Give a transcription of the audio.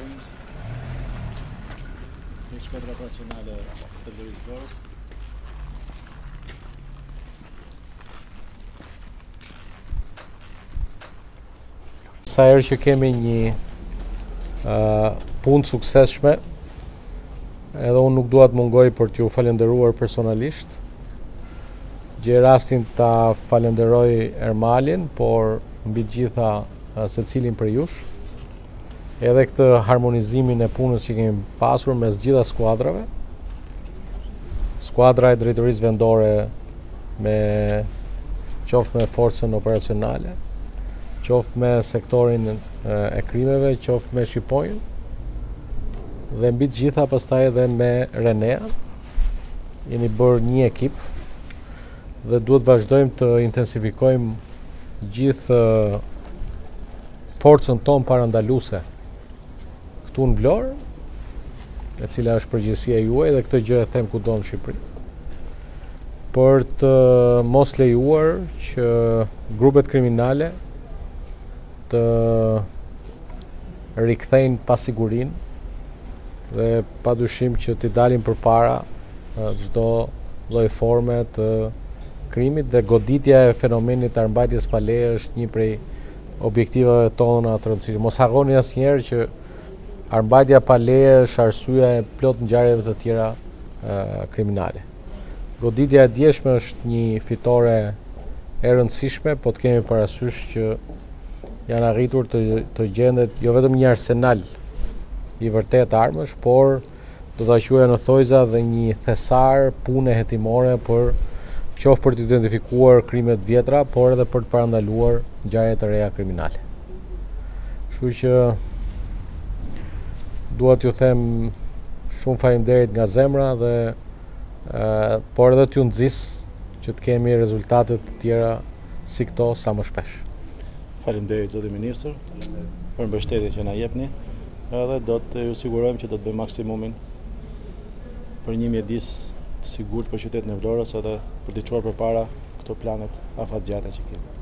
rings. Deci squadra operațională pe de zbor. Sa herë që kemi një punë suksesshme, edhe unë nuk dua të mungoj për t'ju falenderuar personalisht. Gjej rastin ta falenderoj Ermalin, por mbi gjitha secilin për jush. Edhe këtë harmonizimin e punës që kemi pasur mes gjitha skuadrave. Skuadra e drejtorisë vendore me qoftë me forcën operacionale, qoftë me sektorin e krimeve, qoftë me Shqipojin, dhe mbi gjitha pastaj edhe me Renea. Jemi bërë një ekip dhe duhet vazhdojmë të intensifikojmë gjithë forcën tonë parandaluese këtu në Vlorë, e cila është përgjegjësia juaj dhe këtë gjë e them kudo në Shqipëri, për të mos lejuar që grupet kriminale të rikthejnë pasigurinë dhe padyshim që t'i dalin përpara çdo lloj forme të krimit, dhe goditja e fenomenit të armbajtjes pa leje është një prej objektivave tona të rëndësishme. Mos harroni asnjëherë që armbajtja pa leje është arsyeja e plot ngjarjeve të tjera kriminale. Goditja e djeshme është një fitore e rëndësishme, po të kemi parasysh që janë arritur të gjendet jo vetëm një arsenal i vërtet armësh, por do ta quajë në thojza dhe një thesar pune hetimore për qoftë për të identifikuar krimet vjetra, por edhe për të parandaluar ngjarje të reja kriminale. Kështu që dua t'ju them shumë faleminderit nga zemra dhe por edhe t'ju nxis që të kemi rezultate të tjera si këto sa më shpesh. Faleminderit zoti ministër për mbështetjen që na jepni, edhe do të ju sigurojmë që do të bëjmë maksimumin për një mjedis të sigurt për qytetin e Vlorës edhe për të çuar përpara këto planet afatgjata që kemi.